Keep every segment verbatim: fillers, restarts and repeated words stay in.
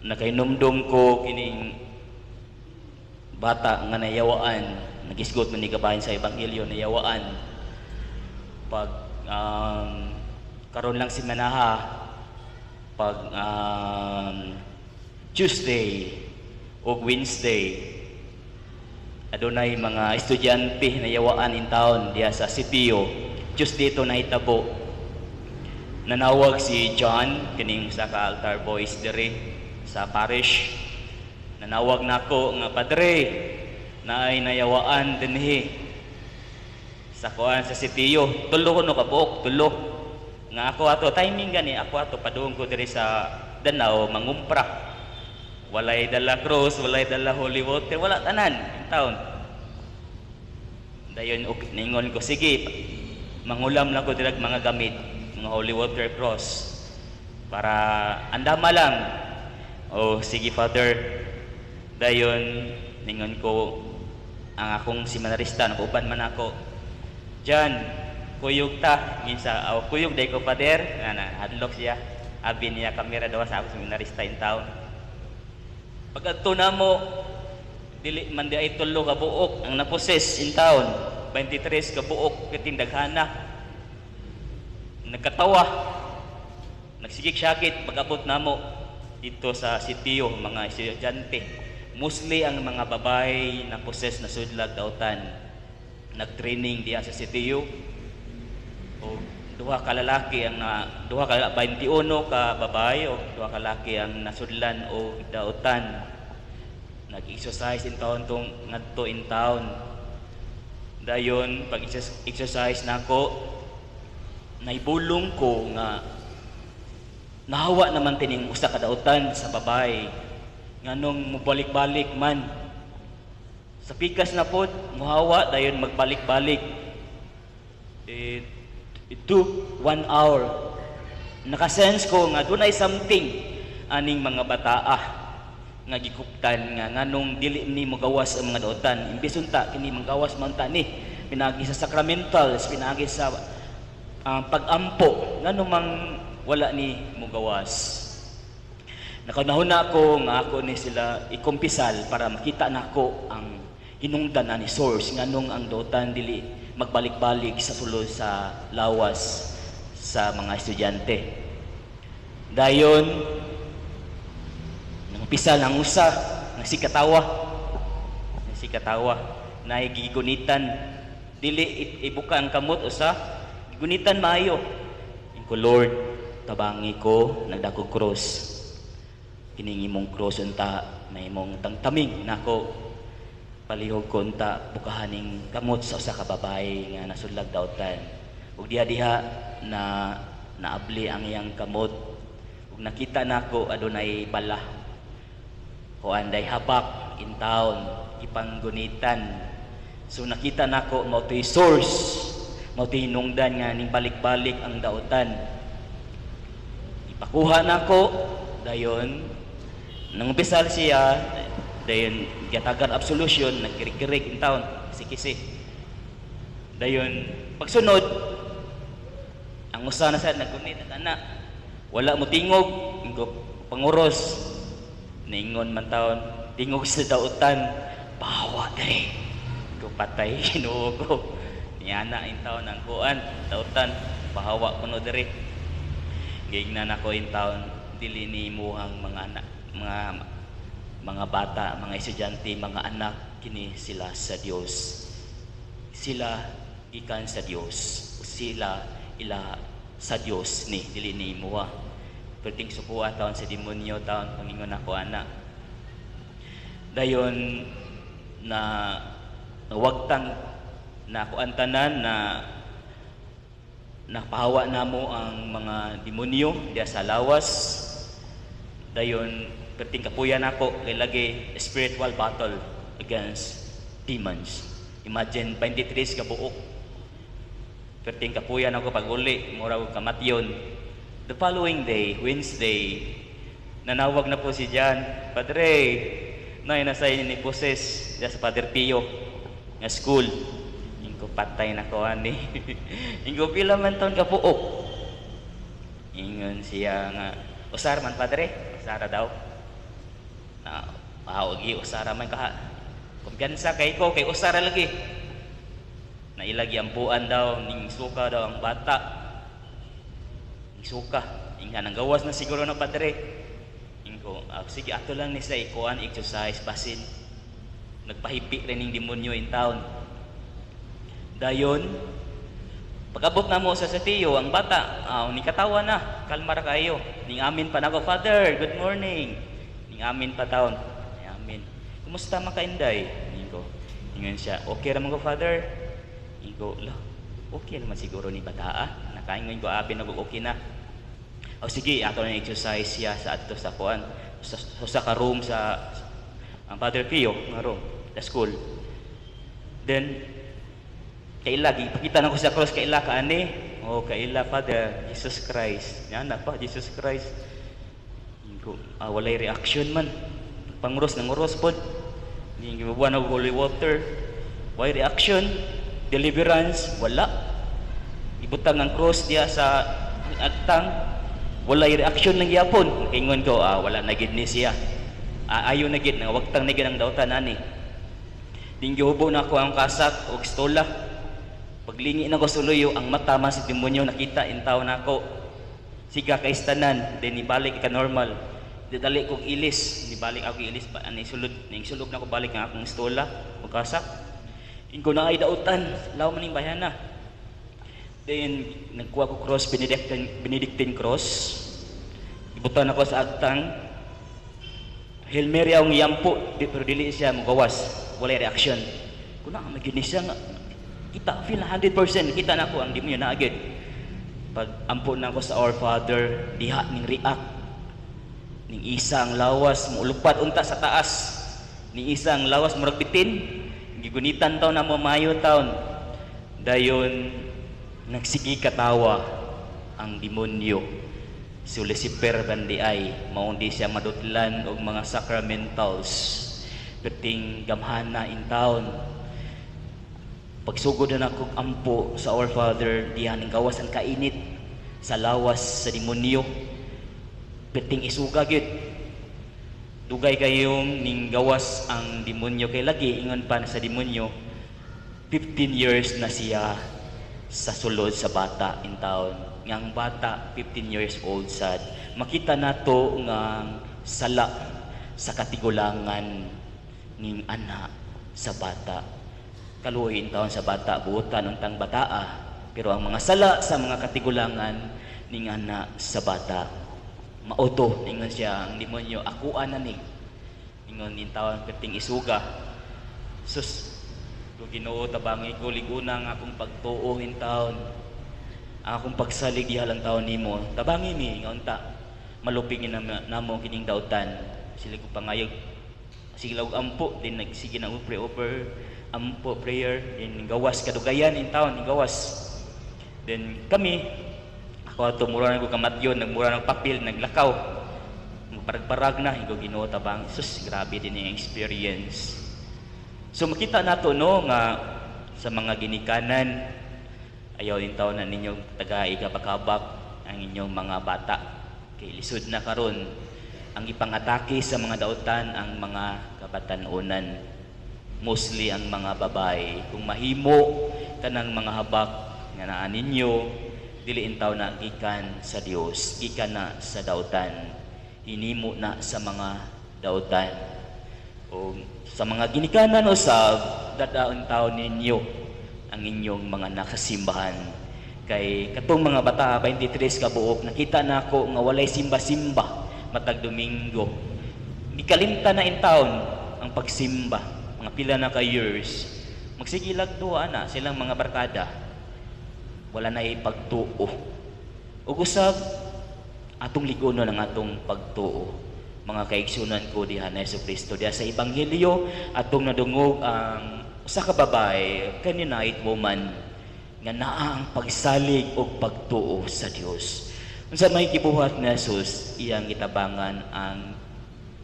nakainumdum ko kining bata nga nayawaan, nagisgot man ni kabahin sa Ebanghelyo, nayawaan pag um, karon lang si Manaha pag um, Tuesday o Wednesday adunay mga estudyante na yawaan in town diya sa C P U. Tuesday to nahitabo. Nanawag si John kining sa ka-altar boys dere sa parish. Nanawag nako nga padre na ay nayawaan dinhi sa kuan sa C P U. Tulo no kabok, tulo. Nga ako ato timing gani ako ato padung ko dere sa Danao mangumpra. Walay dala cross, walay dala holy water, wala tanan in town. Dayon okay, ningon ko sige, mangulam lang ko dirag mga gamit, mga holy water cross para andama lang. Oh sige father. Dayon ningon ko ang akong seminarista nakuban man ako. Jan, kuyog ta ginsa aw oh, kuyog day ko father. Ana hadlok siya. Abi niya kamera daw sa akong seminarista in town. Pagkadto namo dili man di ay tulo ka buok ang naposes in town, twenty-three ka buok katindaghana. Nagkatawa, nagsigik-sakit pagabot namo dito sa sitio mga estudyante. Mostly ang mga babae na poses na sudlag dautan nagtraining diyan sa sitio. O duha ka lalaki ang na duha ka twenty-one ka babae o duha ka lalaki ang nasudlan o dautan nag-exercise in town tong ngadto in town. Dayon pag exercise nako naibulong ko nga nahawa naman tining usa ka dautan sa babae nganong mubalik-balik man sa pikas na pod muhawa dayon magbalik-balik eh ito, one hour. Nakasense ko nga dunay something aning mga bataa nga gikuptan nga nganong dili ni magawas ang mga dautan. Imbis unta kini magawas man ta ni pinaagi sa sacramentals, pinaagi sa uh, pagampo nganong mang wala ni magawas. Nakanahon na ako nga ako ni sila ikumpisal para makita nako ang hinungdan ni source nganong ang dautan dili magbalik-balik sa tulo sa lawas sa mga estudyante. Dayon, nangpisa ng usa, nagsikatawa, nagsikatawa, naigigunitan, dili ibuka ang kamot usa, gunitan maayo. Inko Lord, tabangi ko, nagdakog cross, kiningi mong cross unta, may mong tangtaming nako. Palihog konta bukahaning kamot sa usa ka babae nga nasudlag dautan ug diha-diha na naabli ang iyang kamot ug nakita nako adunay bala o anday habak in town ipanggunitan. So nakita nako mao toy source mao toy hinungdan nga ning balik-balik ang dautan. Ipakuha nako dayon nang bisal siya dayon gatagan absolution nagkirik-kirik in town kisi-kisi. Dayon pagsunod ang usa na sad nagkunit ana wala mo tingog ingko panguros ningon man taon tingog sa dautan bawa diri ko patay Ginoo ko ni ana in town ang kuan dautan bahawa kuno diri gignan ako in town dili ni muhang mga anak mga mga bata, mga estudyante, mga anak, kini sila sa Dios. Sila ikan sa Dios. Sila ila sa Dios ni dili ni moa. Perting sukuha taon sa demonyo taon pangingon ako ana. Dayon na nawagtang na ako ang tanan na napahawa namo ang mga demonyo diya sa lawas. Dayon perting kapuyan ako kay lagi spiritual battle against demons. Imagine twenty-three ka buok. Perting kapuyan ako paguli mura og kamatyon. The following day, Wednesday, nanawag na po si John, Padre, nay nasay ni poses sa Padre Pio nga school. Ingko patay na ko ani. Ingko pila man taon ka buok. Ingon siya nga, usar man Padre, usara daw. na maawagi usara man ka kumpiyansa kay ko kay usara lagi na ilagyampuan daw ning suka daw ang bata ning suka inga nang gawas na siguro na padre ingko ah, sige ato lang ni sa ikuan exercise basin nagpahipi rin ning demonyo in town dayon pagabot na mo sa satiyo ang bata, aw oh, ni katawa na, kalma ra kayo. Ning amin pa nako, Father, good morning. Ning amin pa taon. Ning amin. Kumusta man ka inday? Ningo. Ingon siya, okay ra man ko, Father. Ingo, lo. Okay naman siguro ni bata. Ah. Nakaingon ko abi na okay na. O oh, sige, ato na exercise siya sa adto sa kuan. Sa, sa ka room sa ang Padre Pio nga room, the school. Then kaila, ipakita na ko sa cross, kaila ka ani. O, oh, kaila, Father, Jesus Christ. Yan na pa, Jesus Christ. Ah, walay reaction man. Panguros ng oros po. Hindi gibabuan ng holy water. Why reaction? Deliverance? Wala. Ibutang ng cross niya sa agtang. Walay reaction ng yapon. Ingon ko, ah, wala nagid ni siya. Ah, ayaw nagid. Wagtang nagid ang dautan, ani. Hindi gihubo na ako ang kasak o stola. Paglingi na ko suluyo, ang matama si demonyo nakita in tao na ako. Siga ka istanan, then ibalik ka normal. Dadali kong ilis, ibalik ako ilis, anisulod, sulod na ko balik ang akong stola, magkasak. Ingo na ay dautan, law maning bayan na. Then, nagkuha ko cross, Benedictine, Benedictine cross. Ibutan ako sa agtang. Hail Mary ang iyampo, pero dili siya magawas. Walay reaction. Kuna, magiging siya nga. Kita, feel one hundred percent, kita na ako ang demonyo na agad. Pag ampo na ako sa Our Father, diha ning react. Ning isang lawas, muulupat unta sa taas. Ning isang lawas, muragbitin. Gigunitan taon na mamayo taon. Dayon, nagsigi katawa ang demonyo. Si Lucifer bandiay, maundi siya madutlan og mga sacramentals. Perting gamhana in taon. Pagsugod na akong ampo sa Our Father, diyan ang gawas ang kainit sa lawas sa demonyo. Perting isuga gyud. Dugay kayong ning gawas ang demonyo kay lagi ingon pa na sa demonyo. fifteen years na siya sa sulod sa bata in town. Ngang bata fifteen years old sad. Makita nato ngang sala sa katigulangan ning ana sa bata. Kaluhin taon sa bata, buutan untang bataa. Pero ang mga sala sa mga katigulangan, ningan na sa bata. Mauto, ningon siya, ang demonyo, akuan na ni. Ningon din taon, kating isuga. Sus, kung Ginoo tabangi ko, ligunang akong pagtuuhin taon. Ang akong pagsaligihalang taon ni mo, tabangi mi, nga unta. Malupingin na, na mo kining dautan. Sila ko pangayag. Silaw ampo, din nagsige na upre-upre. Ampo prayer in gawas kadugayan in town in gawas. Then kami ako ato mura nang kamatyon nagmura nang papel naglakaw magparag-parag na higo Ginoo tabang sus grabe din ang experience. So makita nato no nga sa mga ginikanan ayaw in town na ninyo taga ikabakabak ang inyong mga bata kay lisod na karon ang ipangatake sa mga dautan ang mga kabatan-onan. Mostly ang mga babae. Kung mahimo kanang mga habak nga naa ninyo, diliin taw na gikan sa Dios, gikan na sa dautan, hinimo na sa mga dautan. O sa mga ginikanan usab, dadaon taw ninyo ang inyong mga nakasimbahan. Kay katong mga bata twenty-three ka buok, nakita na ako nga walay simba-simba matag Domingo. Gikalimta na in town ang pagsimba. Mga pila na ka-years, magsigilag tuwa na silang mga barkada. Wala na ipagtuo. O kusab, atong liguno ng atong pagtuo. Mga kaigsunan ko diha na Yesu Kristo. Diha sa Ebanghelyo, atong nadungog ang usa ka babae, Canaanite woman, nga naa ang pagsalig o pagtuo sa Dios. Unsa may gibuhat ni Jesus, iyang gitabangan ang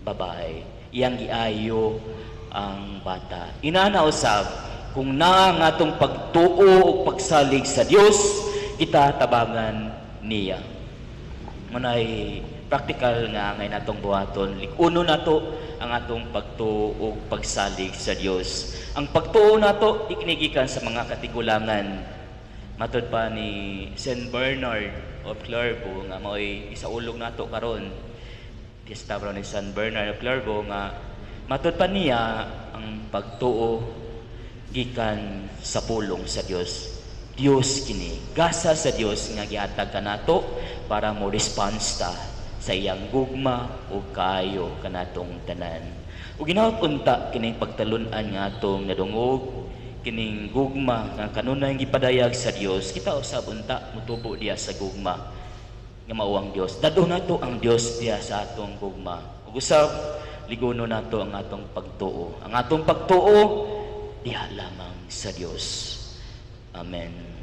babae. Iyang giayo ang bata. Inanausab, kung naa nga atong pagtuo o pagsalig sa Dios, kita tabangan niya. Manay praktikal nga ngay natong buhaton. Uno nato ang atong pagtuo o pagsalig sa Dios. Ang pagtuo nato ikinigikan sa mga katigulangan. Matod pa ni Saint Bernard of Clairvaux nga mao'y isaulog nato karon. Piyesta ni Saint Bernard of Clairvaux nga matod pa niya ang pagtuo gikan sa pulong sa Dios. Dios kini, gasa sa Dios nga gihatag kanato para mo response ta sa iyang gugma o kayo kanatong tanan. Ug ginapunta kining pagtalun-an nga atong nadungog kining gugma nga kanunay gipadayag sa Dios. Kita usab unta mutubo diya sa gugma nga mao ang Dios. Dadto nato ang Dios diya sa atong gugma. Ug usab liguno nato ang atong pagtuo. Ang atong pagtuo diha lamang sa Dios. Amen.